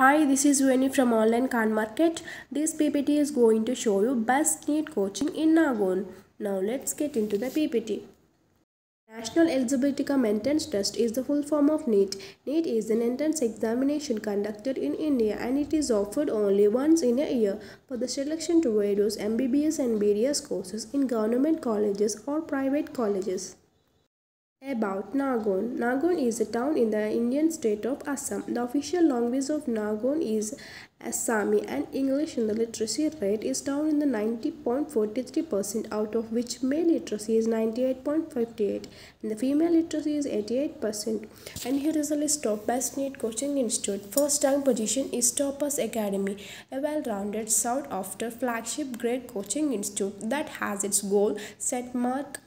Hi, this is Venu from Online Khan Market. This PPT is going to show you best NEET coaching in Nagaon. Now let's get into the PPT. National Eligibility Cum Entrance Test is the full form of NEET. NEET is an entrance examination conducted in India and it is offered only once in a year for the selection to various MBBS and BDS courses in government colleges or private colleges. About Nagaon. Nagaon is a town in the Indian state of Assam. The official language of Nagaon is Assami and English and the literacy rate is down in the 90.43%, out of which male literacy is 98.58% and the female literacy is 88%. And here is a list of best NEET coaching institute. First rank position is Toppers Academy, a well-rounded sought-after flagship grade coaching institute that has its goal set mark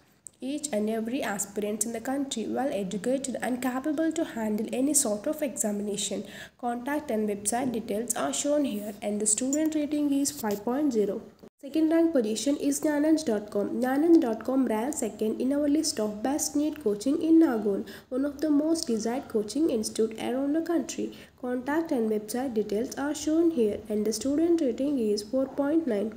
each and every aspirant in the country well educated and capable to handle any sort of examination. Contact and website details are shown here and the student rating is 5.0. Second rank position is Nyananj.com. Nyananj.com ranked second in our list of best NEET coaching in Nagaon, one of the most desired coaching institute around the country. Contact and website details are shown here and the student rating is 4.9.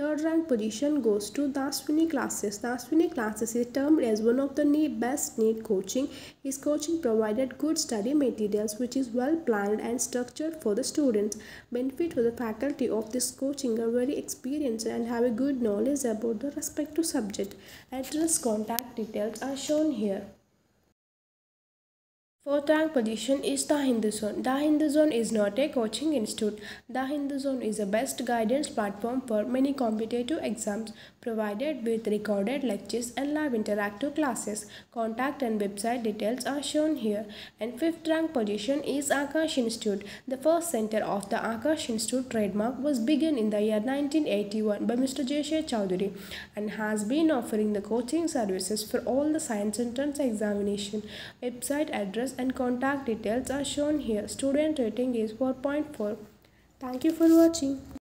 Third rank position goes to Daswini Classes. Daswini Classes is termed as one of the best NEET coaching. His coaching provided good study materials which is well planned and structured for the students. Benefit for the faculty of this coaching are very experienced and have a good knowledge about the respective subject. Address, contact details are shown here. Fourth rank position is The Hindu Zone. The Hindu Zone is not a coaching institute. The Hindu Zone is the best guidance platform for many competitive exams, provided with recorded lectures and live interactive classes. Contact and website details are shown here. And fifth rank position is Akash Institute. The first center of the Akash Institute trademark was begun in the year 1981 by Mr. Jayshay Chowdhury and has been offering the coaching services for all the science entrance examination. Website address and contact details are shown here. Student rating is 4.4. Thank you for watching.